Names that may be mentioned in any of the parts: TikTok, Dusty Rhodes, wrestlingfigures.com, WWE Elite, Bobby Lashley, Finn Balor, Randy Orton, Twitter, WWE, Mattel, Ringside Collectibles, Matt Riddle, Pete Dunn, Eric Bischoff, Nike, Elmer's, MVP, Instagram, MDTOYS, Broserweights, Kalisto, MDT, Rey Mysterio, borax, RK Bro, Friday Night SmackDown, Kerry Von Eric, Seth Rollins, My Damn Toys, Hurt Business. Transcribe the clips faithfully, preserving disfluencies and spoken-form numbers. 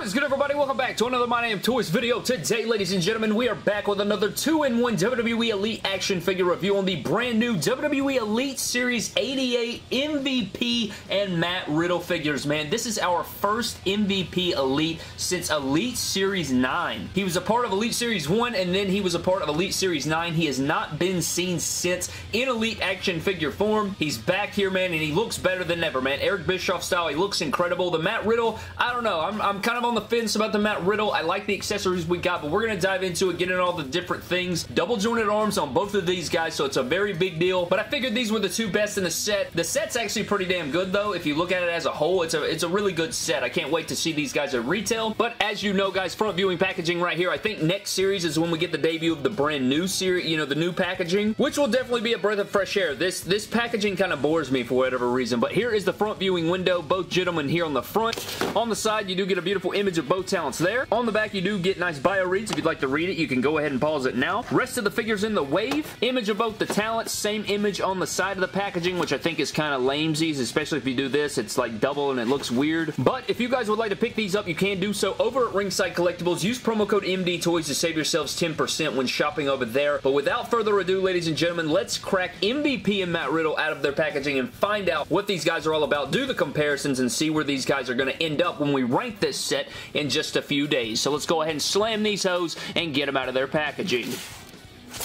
What is good, everybody? Welcome back to another My Damn Toys video. Today, ladies and gentlemen, we are back with another two in one W W E Elite action figure review on the brand new W W E Elite Series eighty-eight M V P and Matt Riddle figures, man. This is our first M V P Elite since Elite Series nine. He was a part of Elite Series one, and then he was a part of Elite Series nine. He has not been seen since in Elite action figure form. He's back here, man, and he looks better than ever, man. Eric Bischoff style, he looks incredible. The Matt Riddle, I don't know. I'm, I'm kind of on the fence about the Matt Riddle. I like the accessories we got, but we're going to dive into it, get in all the different things. Double jointed arms on both of these guys, so it's a very big deal, but I figured these were the two best in the set. The set's actually pretty damn good, though. If you look at it as a whole, it's a, it's a really good set. I can't wait to see these guys at retail, but as you know, guys, front viewing packaging right here. I think next series is when we get the debut of the brand new series, you know, the new packaging, which will definitely be a breath of fresh air. This, this packaging kind of bores me for whatever reason, but here is the front viewing window. Both gentlemen here on the front. On the side, you do get a beautiful image of both talents there. On the back, you do get nice bio reads. If you'd like to read it, you can go ahead and pause it now. Rest of the figures in the wave. Image of both the talents. Same image on the side of the packaging, which I think is kind of lamesies, especially if you do this. It's like double and it looks weird. But if you guys would like to pick these up, you can do so over at Ringside Collectibles. Use promo code M D Toys to save yourselves ten percent when shopping over there. But without further ado, ladies and gentlemen, let's crack M V P and Matt Riddle out of their packaging and find out what these guys are all about. Do the comparisons and see where these guys are going to end up when we rank this set in just a few days. So let's go ahead and slam these hoes and get them out of their packaging.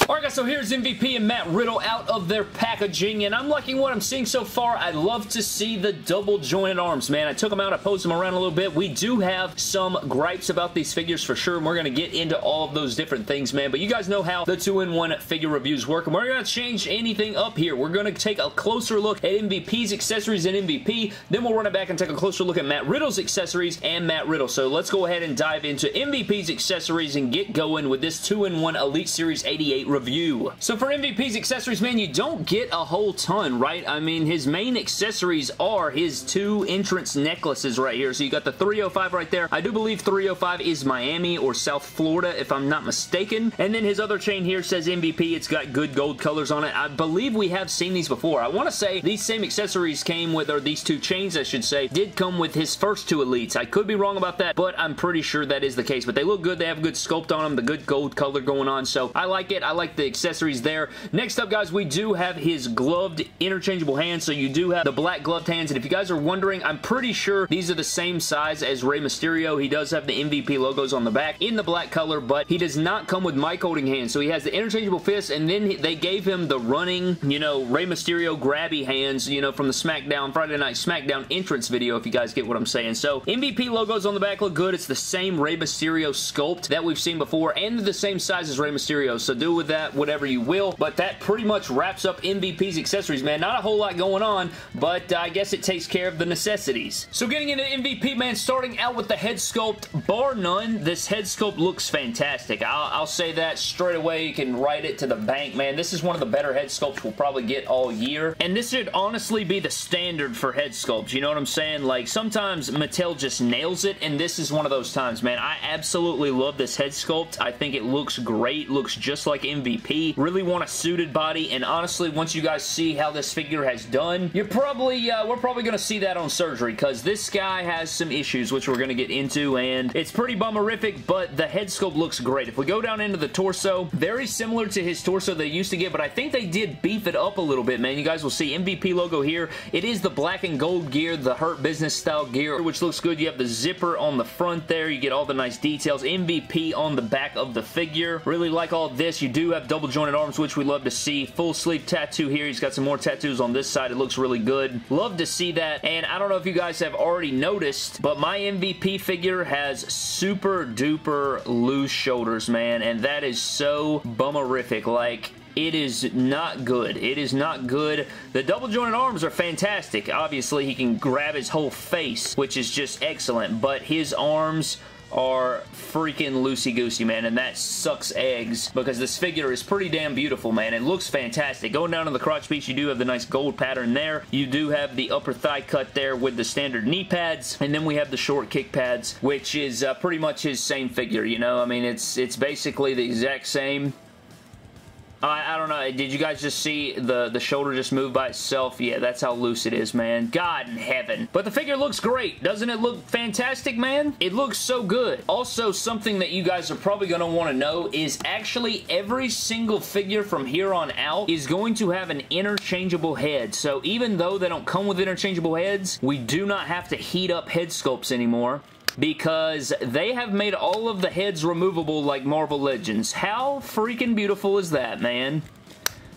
Alright guys, so here's M V P and Matt Riddle out of their packaging, and I'm liking what I'm seeing so far. I love to see the double jointed arms, man. I took them out, I posed them around a little bit. We do have some gripes about these figures for sure, and we're going to get into all of those different things, man. But you guys know how the two in one figure reviews work, and we're not going to change anything up here. We're going to take a closer look at M V P's accessories and M V P, then we'll run it back and take a closer look at Matt Riddle's accessories and Matt Riddle. So let's go ahead and dive into M V P's accessories and get going with this two in one Elite Series eighty-eight review. So for M V P's accessories, man, you don't get a whole ton, right? I mean, his main accessories are his two entrance necklaces right here. So you got the three oh five right there. I do believe three oh five is Miami or South Florida, if I'm not mistaken. And then his other chain here says M V P. It's got good gold colors on it. I believe we have seen these before. I want to say these same accessories came with, or these two chains, I should say, did come with his first two Elites. I could be wrong about that, but I'm pretty sure that is the case. But they look good. They have good sculpt on them, the good gold color going on. So I like it. I like the accessories there. Next up, guys, we do have his gloved interchangeable hands. So you do have the black gloved hands. And if you guys are wondering, I'm pretty sure these are the same size as Rey Mysterio. He does have the M V P logos on the back in the black color, but he does not come with mic holding hands. So he has the interchangeable fists, and then they gave him the running, you know, Rey Mysterio grabby hands, you know, from the SmackDown, Friday Night SmackDown entrance video, if you guys get what I'm saying. So M V P logos on the back look good. It's the same Rey Mysterio sculpt that we've seen before, and the same size as Rey Mysterio. So do with that whatever you will, but that pretty much wraps up M V P's accessories, man. Not a whole lot going on, but uh, I guess it takes care of the necessities. So getting into M V P, man, starting out with the head sculpt, bar none, this head sculpt looks fantastic. I'll, I'll say that straight away. You can write it to the bank, man. This is one of the better head sculpts we'll probably get all year, and this should honestly be the standard for head sculpts. You know what I'm saying? Like, sometimes Mattel just nails it, and this is one of those times, man. I absolutely love this head sculpt. I think it looks great. Looks just like M V P. Really want a suited body, and honestly, once you guys see how this figure has done, you're probably, uh, we're probably gonna see that on surgery, because this guy has some issues, which we're gonna get into, and it's pretty bummerific, but the head sculpt looks great. If we go down into the torso, very similar to his torso they used to get, but I think they did beef it up a little bit, man. You guys will see M V P logo here. It is the black and gold gear, the Hurt Business style gear, which looks good. You have the zipper on the front there. You get all the nice details. M V P on the back of the figure. Really like all this. You do have double jointed arms, which we love to see. Full sleeve tattoo here. He's got some more tattoos on this side. It looks really good. Love to see that. And I don't know if you guys have already noticed, but my M V P figure has super duper loose shoulders, man. And that is so bummerific. Like, it is not good. It is not good. The double jointed arms are fantastic. Obviously, he can grab his whole face, which is just excellent. But his arms are freaking loosey-goosey, man, and that sucks eggs, because this figure is pretty damn beautiful, man. It looks fantastic. Going down to the crotch piece, you do have the nice gold pattern there. You do have the upper thigh cut there with the standard knee pads, and then we have the short kick pads, which is uh, pretty much his same figure, you know? I mean, it's, it's basically the exact same. I, I don't know. Did you guys just see the, the shoulder just move by itself? Yeah, that's how loose it is, man. God in heaven. But the figure looks great. Doesn't it look fantastic, man? It looks so good. Also, something that you guys are probably going to want to know is actually every single figure from here on out is going to have an interchangeable head. So even though they don't come with interchangeable heads, we do not have to heat up head sculpts anymore, because they have made all of the heads removable like Marvel Legends. How freaking beautiful is that, man?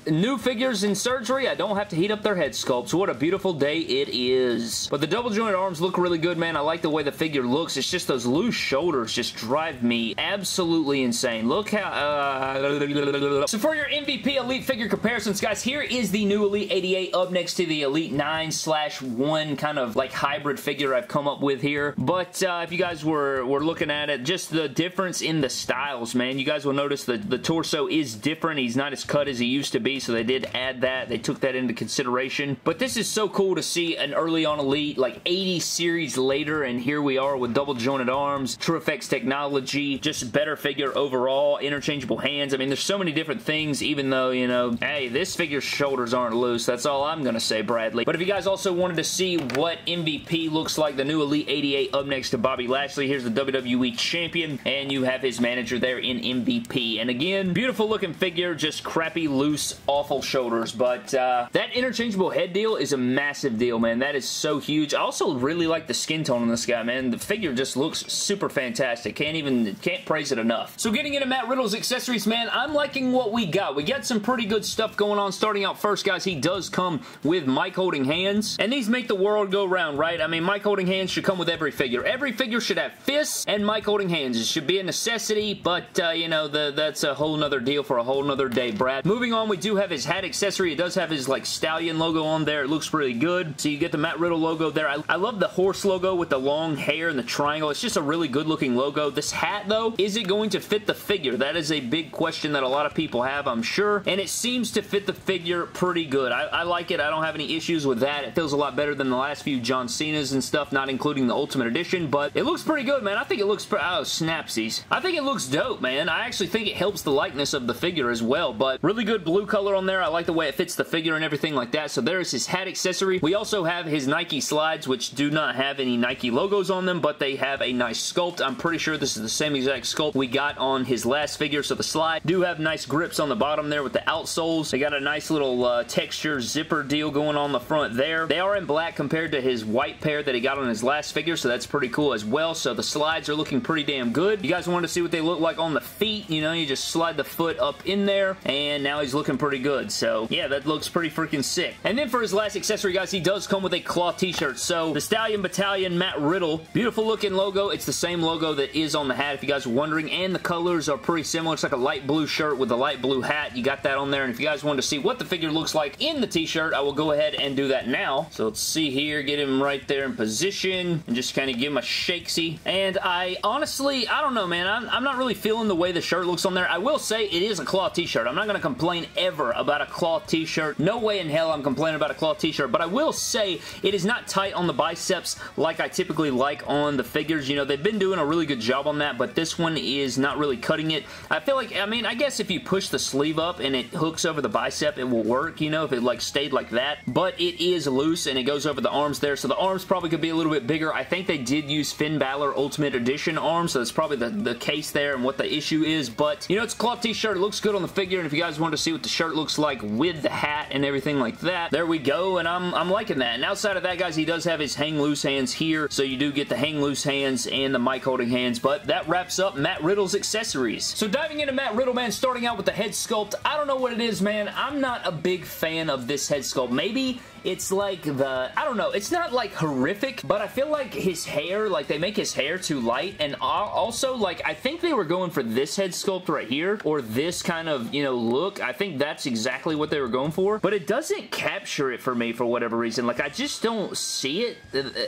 New figures in surgery, I don't have to heat up their head sculpts. What a beautiful day it is. But the double jointed arms look really good, man. I like the way the figure looks. It's just those loose shoulders just drive me absolutely insane. Look how... Uh... So for your M V P Elite figure comparisons, guys, here is the new Elite eighty-eight up next to the Elite nine slash one kind of like hybrid figure I've come up with here. But uh, if you guys were, were looking at it, just the difference in the styles, man. You guys will notice that the torso is different. He's not as cut as he used to be. So they did add that. They took that into consideration. But this is so cool to see an early on Elite, like eighty series later, and here we are with double jointed arms, True Effects technology, just better figure overall, interchangeable hands. I mean, there's so many different things, even though, you know, hey, this figure's shoulders aren't loose. That's all I'm going to say, Bradley. But if you guys also wanted to see what M V P looks like, the new Elite eighty-eight up next to Bobby Lashley, here's the W W E Champion, and you have his manager there in M V P. And again, beautiful looking figure, just crappy, loose, awful shoulders, but uh, that interchangeable head deal is a massive deal, man. That is so huge. I also really like the skin tone on this guy, man. The figure just looks super fantastic. Can't even, can't praise it enough. So getting into Matt Riddle's accessories, man, I'm liking what we got. We got some pretty good stuff going on. Starting out first, guys, he does come with Mike holding hands, and these make the world go round, right? I mean, Mike holding hands should come with every figure. Every figure should have fists and Mike holding hands. It should be a necessity, but, uh, you know, the, that's a whole nother deal for a whole nother day, Brad. Moving on, we do have his hat accessory. It does have his like stallion logo on there. It looks really good. So you get the Matt Riddle logo there. I, I love the horse logo with the long hair and the triangle. It's just a really good looking logo. This hat though, is it going to fit the figure? That is a big question that a lot of people have, I'm sure. And it seems to fit the figure pretty good. I, I like it. I don't have any issues with that. It feels a lot better than the last few John Cena's and stuff, not including the Ultimate Edition, but it looks pretty good, man. I think it looks pretty... Oh, snapsies. I think it looks dope, man. I actually think it helps the likeness of the figure as well, but really good blue color on there. I like the way it fits the figure and everything like that. So there is his hat accessory. We also have his Nike slides, which do not have any Nike logos on them, but they have a nice sculpt. I'm pretty sure this is the same exact sculpt we got on his last figure. So the slide do have nice grips on the bottom there with the outsoles. They got a nice little uh, texture zipper deal going on the front there. They are in black compared to his white pair that he got on his last figure, so that's pretty cool as well. So the slides are looking pretty damn good. You guys wanted to see what they look like on the feet. You know, you just slide the foot up in there, and now he's looking pretty good. So yeah, that looks pretty freaking sick. And then for his last accessory, guys, he does come with a cloth t-shirt. So the Stallion Battalion Matt Riddle, beautiful looking logo. It's the same logo that is on the hat, if you guys are wondering, and the colors are pretty similar. It's like a light blue shirt with a light blue hat. You got that on there. And if you guys wanted to see what the figure looks like in the t-shirt, I will go ahead and do that now. So let's see here, get him right there in position and just kind of give him a shakesy. And I honestly, I don't know, man, I'm, I'm not really feeling the way the shirt looks on there. I will say it is a cloth t-shirt. I'm not going to complain ever Ever about a cloth t-shirt. No way in hell I'm complaining about a cloth t-shirt, but I will say it is not tight on the biceps like I typically like on the figures. You know, they've been doing a really good job on that, but this one is not really cutting it. I feel like, I mean, I guess if you push the sleeve up and it hooks over the bicep, it will work, you know, if it like stayed like that, but it is loose and it goes over the arms there, so the arms probably could be a little bit bigger. I think they did use Finn Balor Ultimate Edition arms, so that's probably the, the case there and what the issue is, but, you know, it's a cloth t-shirt. It looks good on the figure, and if you guys wanted to see what the shirt looks like with the hat and everything like that, there we go, and I'm, I'm liking that. And outside of that, guys, he does have his hang loose hands here, so you do get the hang loose hands and the mic holding hands, but that wraps up Matt Riddle's accessories. So diving into Matt Riddle, man, starting out with the head sculpt, I don't know what it is, man. I'm not a big fan of this head sculpt. Maybe it's like the, I don't know, it's not like horrific, but I feel like his hair, like they make his hair too light, and also, like, I think they were going for this head sculpt right here, or this kind of, you know, look. I think that that's exactly what they were going for, but it doesn't capture it for me for whatever reason. Like, I just don't see it,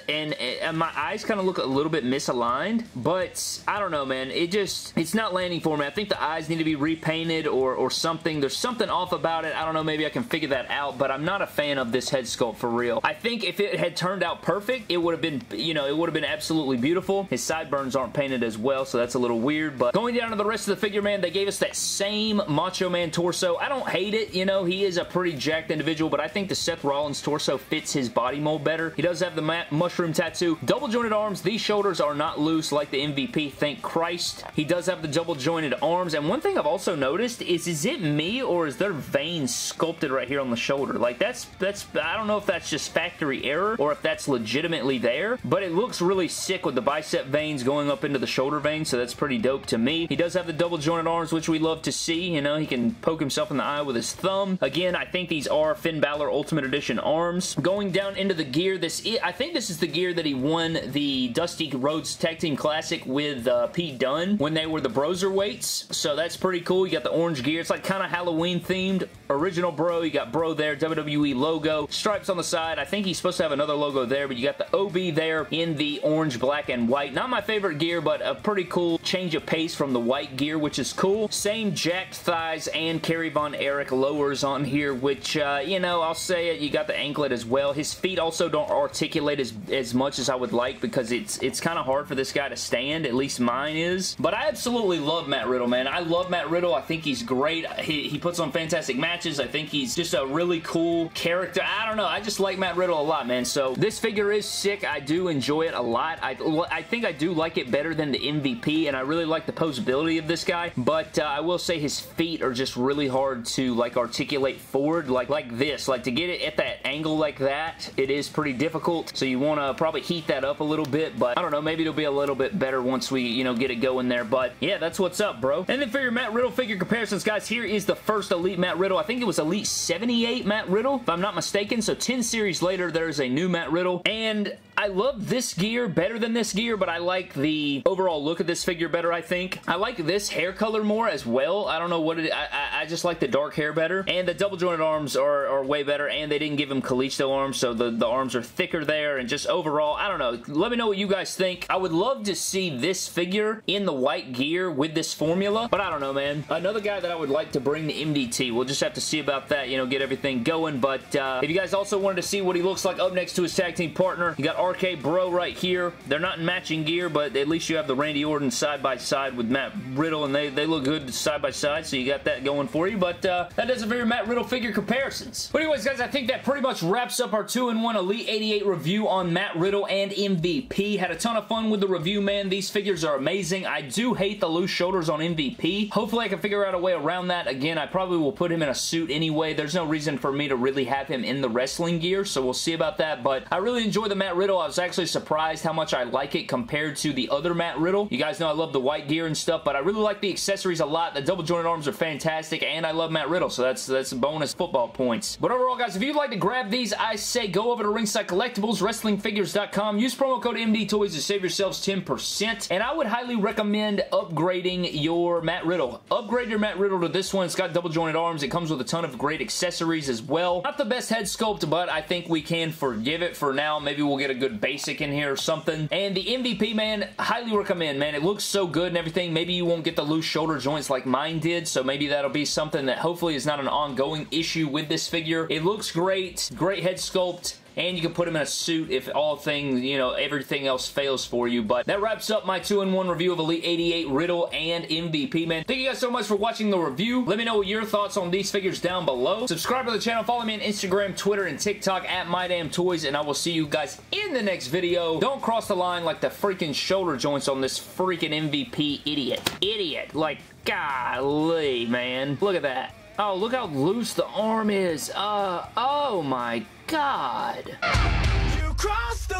and, and my eyes kind of look a little bit misaligned, but I don't know, man. It just, it's not landing for me. I think the eyes need to be repainted or, or something. There's something off about it. I don't know. Maybe I can figure that out, but I'm not a fan of this head sculpt for real. I think if it had turned out perfect, it would have been, you know, it would have been absolutely beautiful. His sideburns aren't painted as well, so that's a little weird. But going down to the rest of the figure, man, they gave us that same Macho Man torso. I don't hate it. You know, he is a pretty jacked individual, but I think the Seth Rollins torso fits his body mold better. He does have the mushroom tattoo. Double jointed arms. These shoulders are not loose like the M V P. Thank Christ. He does have the double jointed arms. And one thing I've also noticed is, is it me or is there veins sculpted right here on the shoulder? Like that's, that's, I don't know if that's just factory error or if that's legitimately there, but it looks really sick with the bicep veins going up into the shoulder vein, so that's pretty dope to me. He does have the double jointed arms, which we love to see. You know, he can poke himself in the eye with his thumb. Again, I think these are Finn Balor Ultimate Edition arms. Going down into the gear, this is, I think this is the gear that he won the Dusty Rhodes Tag Team Classic with uh, Pete Dunn when they were the Broserweights, so that's pretty cool. You got the orange gear. It's like kind of Halloween themed. Original Bro, you got Bro there, W W E logo, stripes on the side. I think he's supposed to have another logo there, but you got the O B there in the orange, black, and white. Not my favorite gear, but a pretty cool change of pace from the white gear, which is cool. Same jacked thighs and Kerry Von Eric lowers on here, which, uh, you know, I'll say it, you got the anklet as well. His feet also don't articulate as, as much as I would like because it's, it's kind of hard for this guy to stand, at least mine is. But I absolutely love Matt Riddle, man. I love Matt Riddle. I think he's great. He, he puts on fantastic matches. I think he's just a really cool character. I don't know. I just like Matt Riddle a lot, man. So this figure is sick. I do enjoy it a lot. I, I think I do like it better than the M V P, and I really like the posability of this guy, but uh, I will say his feet are just really hard to like articulate forward like like this. Like to get it at that angle like that, it is pretty difficult, so you want to probably heat that up a little bit, but I don't know. Maybe it'll be a little bit better once we, you know, get it going there, but yeah, that's what's up, bro. And then for your Matt Riddle figure comparisons, guys, here is the first Elite Matt Riddle. I think it was Elite seventy-eight Matt Riddle, if I'm not mistaken. So ten series later, there's a new Matt Riddle. And I love this gear better than this gear, but I like the overall look of this figure better, I think. I like this hair color more as well. I don't know what it... I, I, I just like the dark hair better. And the double jointed arms are, are way better, and they didn't give him Kalisto arms, so the, the arms are thicker there, and just overall, I don't know. Let me know what you guys think. I would love to see this figure in the white gear with this formula, but I don't know, man. Another guy that I would like to bring to M D T. We'll just have to see about that, you know, get everything going, but uh, if you guys also wanted to see what he looks like up next to his tag team partner, you got R K Bro right here. They're not in matching gear, but at least you have the Randy Orton side by side with Matt Riddle, and they, they look good side by side, so you got that going for you, but uh, that does it for your Matt Riddle figure comparisons. But anyways, guys, I think that pretty much wraps up our two in one Elite eighty-eight review on Matt Riddle and M V P. Had a ton of fun with the review, man. These figures are amazing. I do hate the loose shoulders on M V P. Hopefully I can figure out a way around that. Again, I probably will put him in a suit anyway. There's no reason for me to really have him in the wrestling gear, so we'll see about that, but I really enjoy the Matt Riddle. I was actually surprised how much I like it compared to the other Matt Riddle. You guys know I love the white gear and stuff, but I really like the accessories a lot. The double jointed arms are fantastic, and I love Matt Riddle, so that's that's bonus football points. But overall, guys, if you'd like to grab these, I say go over to Ringside Collectibles, wrestling figures dot com. Use promo code M D Toys to save yourselves ten percent, and I would highly recommend upgrading your Matt Riddle. Upgrade your Matt Riddle to this one. It's got double jointed arms. It comes with a ton of great accessories as well. Not the best head sculpt, but I think we can forgive it for now. Maybe we'll get a good basic in here or something. And the M V P, man, highly recommend, man. It looks so good and everything. Maybe you won't get the loose shoulder joints like mine did, so maybe that'll be something that hopefully is not an ongoing issue with this figure. It looks great. Great head sculpt. And you can put him in a suit if all things, you know, everything else fails for you. But that wraps up my two in one review of Elite eighty-eight, Riddle, and M V P, man. Thank you guys so much for watching the review. Let me know your thoughts on these figures down below. Subscribe to the channel. Follow me on Instagram, Twitter, and TikTok at My Damn Toys. And I will see you guys in the next video. Don't cross the line like the freaking shoulder joints on this freaking M V P idiot. Idiot. Like, golly, man. Look at that. Oh, look how loose the arm is. Uh, oh my God. You crossed the